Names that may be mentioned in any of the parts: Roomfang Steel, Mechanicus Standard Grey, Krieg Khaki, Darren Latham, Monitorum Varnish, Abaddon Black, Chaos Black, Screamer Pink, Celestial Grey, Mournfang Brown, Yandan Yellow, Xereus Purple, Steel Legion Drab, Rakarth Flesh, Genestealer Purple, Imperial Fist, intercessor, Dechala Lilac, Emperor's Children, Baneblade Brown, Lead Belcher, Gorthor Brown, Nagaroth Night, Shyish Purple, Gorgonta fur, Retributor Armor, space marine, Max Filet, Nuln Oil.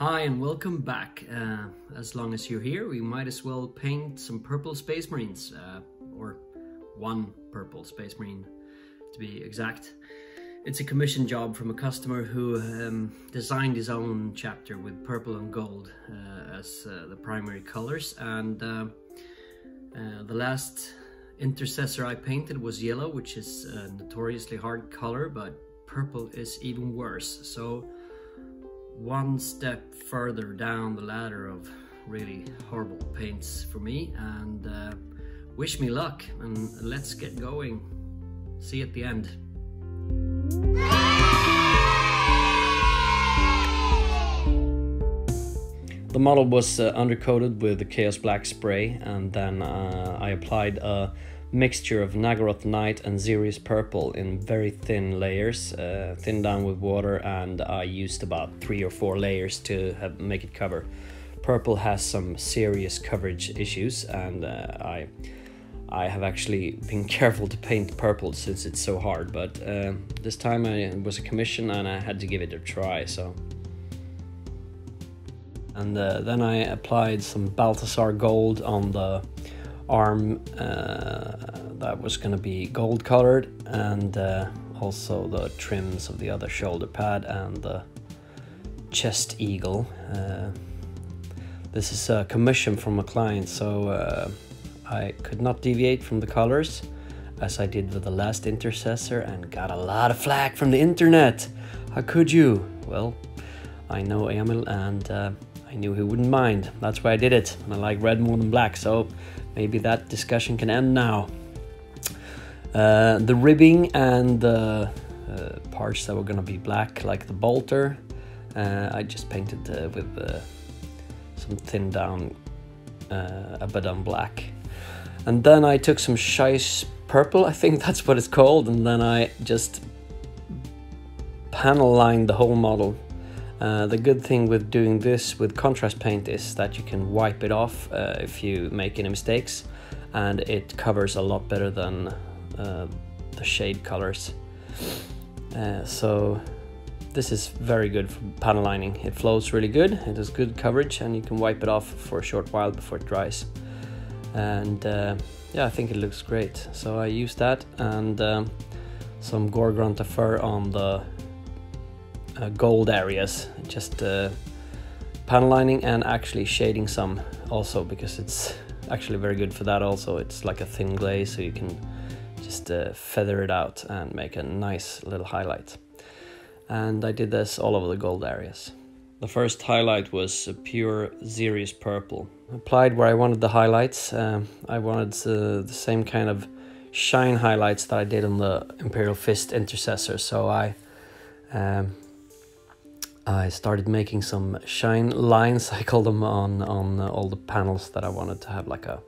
Hi and welcome back. As long as you're here, we might as well paint some purple space marines, or one purple space marine to be exact. It's a commission job from a customer who designed his own chapter with purple and gold as the primary colors, and the last intercessor I painted was yellow, which is a notoriously hard color, but purple is even worse. So one step further down the ladder of really horrible paints for me, and wish me luck and let's get going. See you at the end. The model was undercoated with the Chaos Black spray, and then I applied a mixture of Nagaroth Night and Xereus Purple in very thin layers, thinned down with water, and I used about 3 or 4 layers to make it cover. Purple has some serious coverage issues, and I have actually been careful to paint purple since it's so hard, but this time it was a commission and I had to give it a try, so. And then I applied some Balthazar Gold on the arm that was going to be gold colored, and also the trims of the other shoulder pad and the chest eagle. This is a commission from a client, so I could not deviate from the colors as I did with the last intercessor, and got a lot of flack from the internet. How could you? Well, I know Emil, and I knew he wouldn't mind. That's why I did it, and I like red more than black, so maybe that discussion can end now. The ribbing and the parts that were going to be black, like the bolter, I just painted with some thinned down Abaddon Black. And then I took some Shyish Purple, I think that's what it's called, and then I just panel lined the whole model. The good thing with doing this with contrast paint is that you can wipe it off if you make any mistakes, and it covers a lot better than the shade colors. So this is very good for panel lining. It flows really good, it has good coverage, and you can wipe it off for a short while before it dries. And yeah, I think it looks great. So I used that and some Gorgonta fur on the gold areas, just panel lining and actually shading some also, because it's actually very good for that also. It's like a thin glaze, so you can just feather it out and make a nice little highlight. And I did this all over the gold areas. The first highlight was a pure Xereus Purple. Applied where I wanted the highlights. I wanted the same kind of shine highlights that I did on the Imperial Fist intercessor, so I started making some shine lines, I call them, on all the panels that I wanted to have like a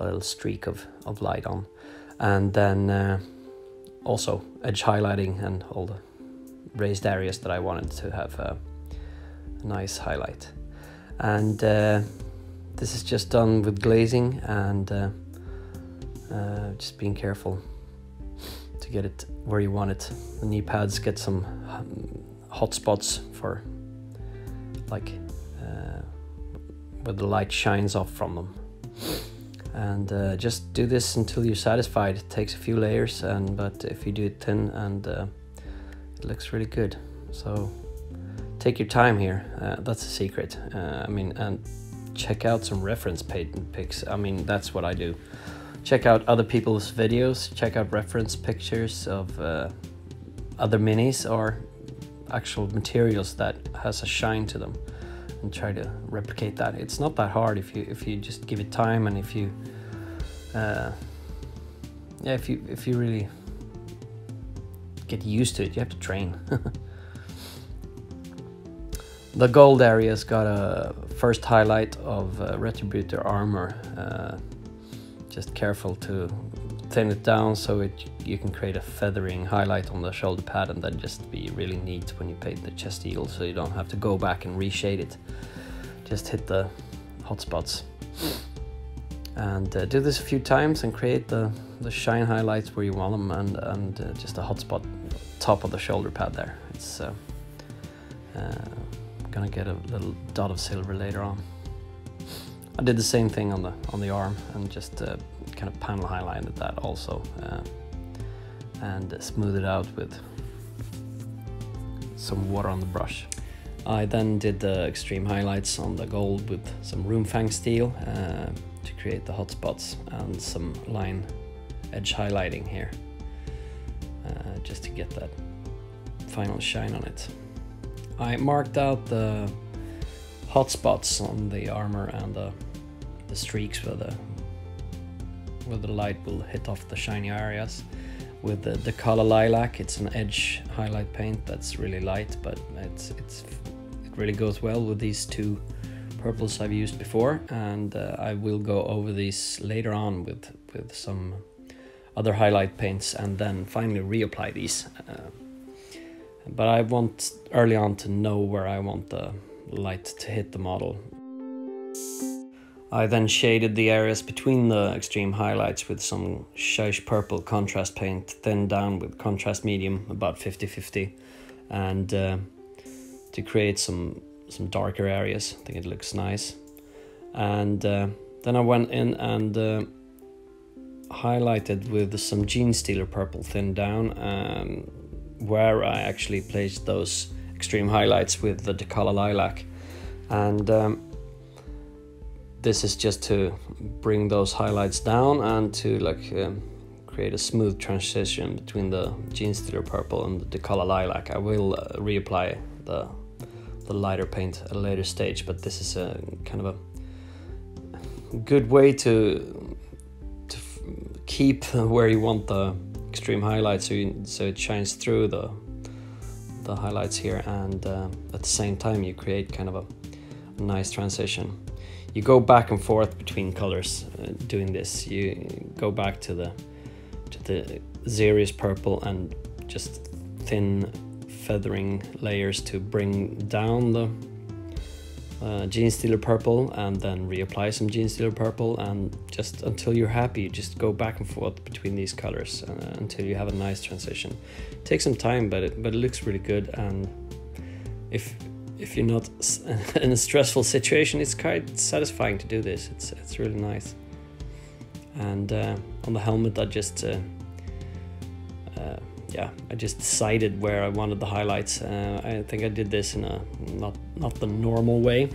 little streak of light on. And then also edge highlighting and all the raised areas that I wanted to have a nice highlight. And this is just done with glazing and just being careful to get it where you want it. The knee pads get some hot spots for, like, where the light shines off from them. And just do this until you're satisfied. It takes a few layers, but if you do it thin, and it looks really good. So take your time here. That's the secret. I mean, and check out some reference pics. I mean, that's what I do. Check out other people's videos. Check out reference pictures of other minis or actual materials that has a shine to them, and try to replicate that. It's not that hard if you just give it time, and if you really get used to it. You have to train. The gold area's got a first highlight of Retributor Armor. Just careful to thin it down so you can create a feathering highlight on the shoulder pad, and then just be really neat when you paint the chest eagle, so you don't have to go back and reshade it. Just hit the hot spots. And do this a few times and create the shine highlights where you want them, and just a hot spot top of the shoulder pad there. It's gonna get a little dot of silver later on. I did the same thing on the arm and just kind of panel highlighted that also, and smoothed it out with some water on the brush. I then did the extreme highlights on the gold with some Roomfang Steel to create the hot spots, and some line edge highlighting here just to get that final shine on it. I marked out the hot spots on the armor and the streaks where the light will hit off the shiny areas. With the Dechala Lilac, it's an edge highlight paint that's really light, but it really goes well with these two purples I've used before, and I will go over these later on with some other highlight paints and then finally reapply these. But I want early on to know where I want the light to hit the model. I then shaded the areas between the extreme highlights with some Shyish Purple contrast paint, thinned down with contrast medium, about 50-50, and to create some darker areas. I think it looks nice. And then I went in and highlighted with some Genestealer Purple thinned down, where I actually placed those extreme highlights with the Dechala Lilac. And this is just to bring those highlights down and to like create a smooth transition between the Genestealer Purple and the Dechala Lilac. I will reapply the lighter paint at a later stage, but this is a kind of a good way to keep where you want the extreme highlights, so it shines through the highlights here, and at the same time you create kind of a nice transition. You go back and forth between colors doing this. You go back to the Xereus Purple and just thin feathering layers to bring down the Genestealer Purple, and then reapply some Genestealer Purple, and just until you're happy, you just go back and forth between these colors until you have a nice transition. It takes some time, but it looks really good, and if you're not in a stressful situation, it's quite satisfying to do this. It's really nice. And on the helmet, I just I just decided where I wanted the highlights. I think I did this in a not the normal way.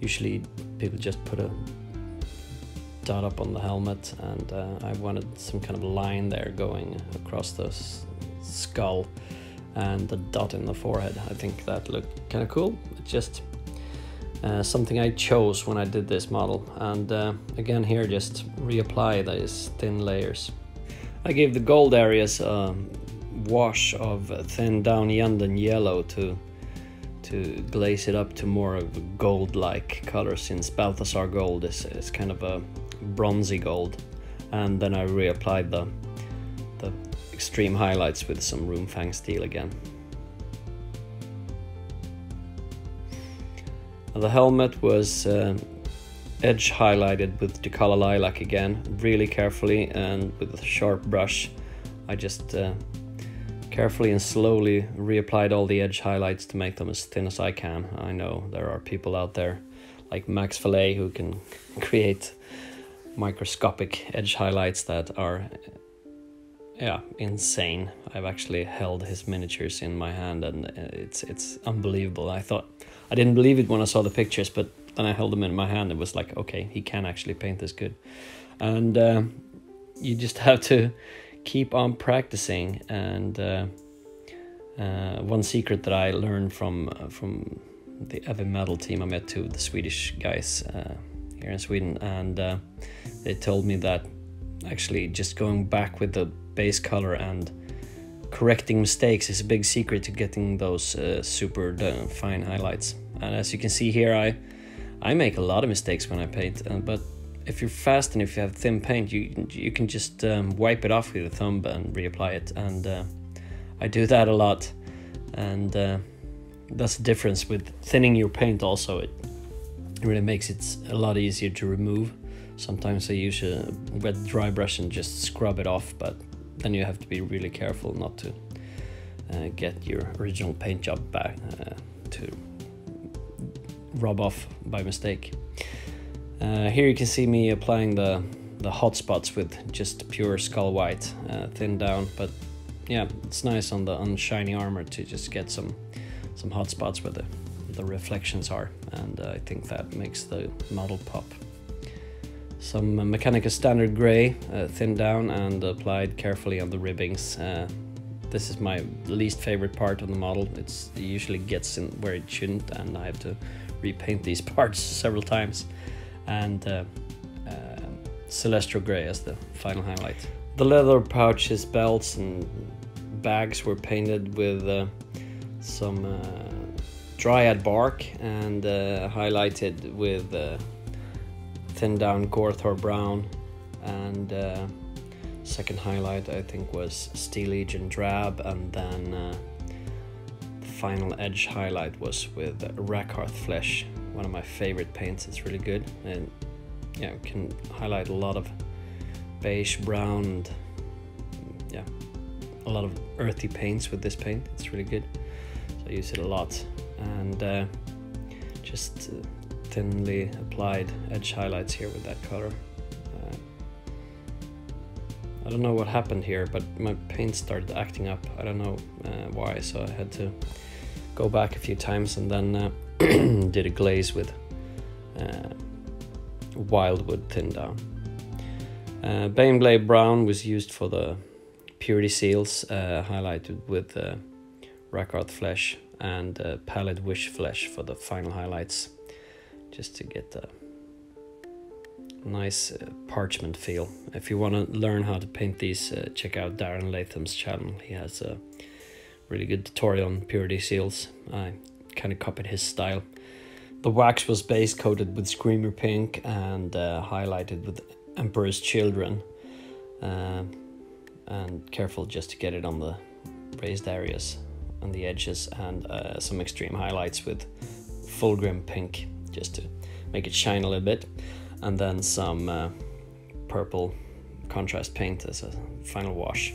Usually people just put a dot up on the helmet, and I wanted some kind of line there going across the skull, and the dot in the forehead. I think that looked kind of cool. It's just something I chose when I did this model. And again here, just reapply those thin layers. I gave the gold areas a wash of thin down Yandan yellow to glaze it up to more of a gold-like color, since Balthazar Gold is kind of a bronzy gold. And then I reapplied the extreme highlights with some Roomfang Steel again. The helmet was edge highlighted with Dechala Lilac again, really carefully and with a sharp brush. I just carefully and slowly reapplied all the edge highlights to make them as thin as I can. I know there are people out there like Max Filet who can create microscopic edge highlights that are insane. I've actually held his miniatures in my hand, and it's unbelievable. I didn't believe it when I saw the pictures, but then I held them in my hand. It was like, okay, he can actually paint this good. And you just have to keep on practicing. And one secret that I learned from the heavy metal team I met, to the Swedish guys here in Sweden, and they told me that actually just going back with the base color and correcting mistakes is a big secret to getting those super fine highlights. And as you can see here, I make a lot of mistakes when I paint, but if you're fast and if you have thin paint, you can just wipe it off with your thumb and reapply it. And I do that a lot, and that's the difference with thinning your paint also. It really makes it a lot easier to remove. Sometimes I use a wet dry brush and just scrub it off, but then you have to be really careful not to get your original paint job back to rub off by mistake. Here you can see me applying the hot spots with just pure skull white, thinned down, but yeah, it's nice on the unshiny armor to just get some hot spots where the reflections are, and I think that makes the model pop. Some Mechanicus Standard Grey, thinned down and applied carefully on the ribbings. This is my least favorite part of the model. It usually gets in where it shouldn't, and I have to repaint these parts several times. And Celestial Grey as the final highlight. The leather pouches, belts and bags were painted with some Dryad Bark and highlighted with thinned down Gorthor Brown, and second highlight I think was Steel Legion Drab, and then the final edge highlight was with Rakarth Flesh, one of my favorite paints. It's really good, and yeah, can highlight a lot of beige, brown, and yeah, a lot of earthy paints with this paint. It's really good, so I use it a lot. And just thinly applied edge highlights here with that color. I don't know what happened here, but my paint started acting up. I don't know why, so I had to go back a few times and then did a glaze with Wildwood thinned down. Baneblade Brown was used for the purity seals, highlighted with Rakarth Flesh and Pallid Wych Flesh for the final highlights, just to get a nice parchment feel. If you want to learn how to paint these, check out Darren Latham's channel. He has a really good tutorial on purity seals. I kind of copied his style. The wax was base coated with Screamer Pink and highlighted with Emperor's Children, and careful just to get it on the raised areas, on the edges, and some extreme highlights with Fulgrim Pink just to make it shine a little bit, and then some purple contrast paint as a final wash.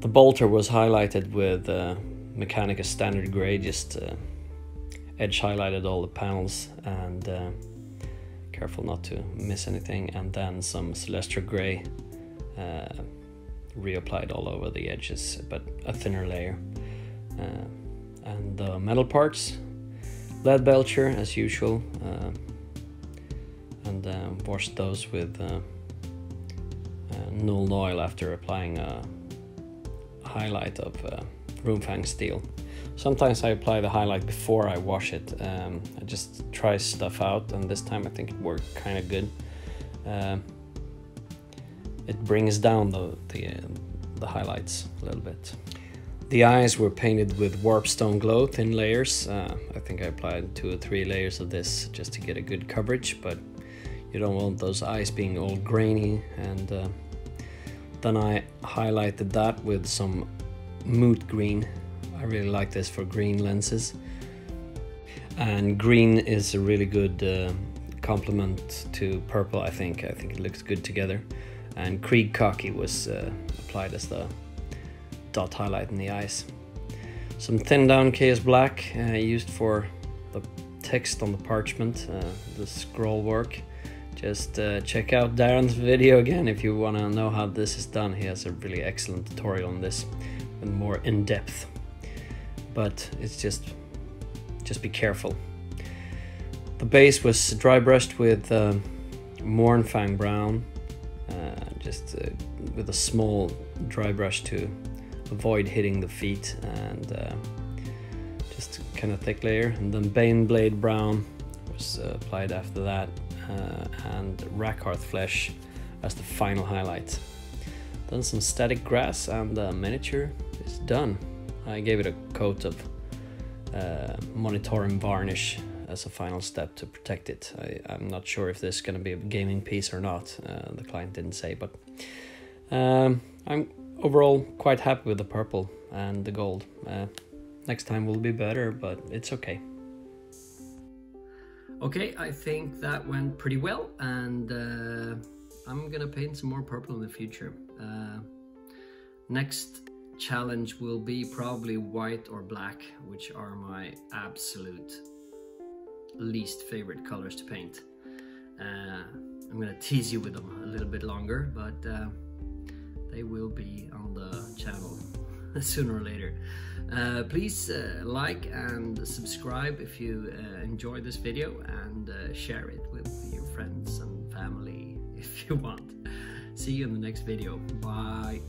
The bolter was highlighted with Mechanicus Standard Grey, just edge highlighted all the panels, and careful not to miss anything, and then some Celestial Grey reapplied all over the edges, but a thinner layer. And the metal parts, Lead Belcher as usual, and washed those with Nuln Oil after applying a highlight of Roomfang Steel. Sometimes I apply the highlight before I wash it. I just try stuff out, and this time I think it worked kind of good. It brings down the highlights a little bit. The eyes were painted with Warp Stone Glow, thin layers. I think I applied 2 or 3 layers of this just to get a good coverage, but you don't want those eyes being all grainy. And then I highlighted that with some Moot Green. I really like this for green lenses, and green is a really good complement to purple. I think it looks good together. And Krieg Khaki was applied as the dot highlight in the eyes. Some thinned down Chaos Black used for the text on the parchment, the scroll work. Just check out Darren's video again if you want to know how this is done. He has a really excellent tutorial on this and more in depth. But it's just be careful. The base was dry brushed with Mournfang Brown, just with a small dry brush to avoid hitting the feet, and just kind of thick layer. And then Baneblade Brown was applied after that, and Rakarth Flesh as the final highlight. Then some static grass, and the miniature is done. I gave it a coat of Monitorum varnish as a final step to protect it. I'm not sure if this is going to be a gaming piece or not. The client didn't say, but I'm overall quite happy with the purple and the gold. Next time will be better, but it's okay. Okay, I think that went pretty well, and I'm going to paint some more purple in the future. Next challenge will be probably white or black, which are my absolute least favorite colors to paint. I'm gonna tease you with them a little bit longer, but they will be on the channel sooner or later. Please like and subscribe if you enjoyed this video, and share it with your friends and family if you want. See you in the next video. Bye.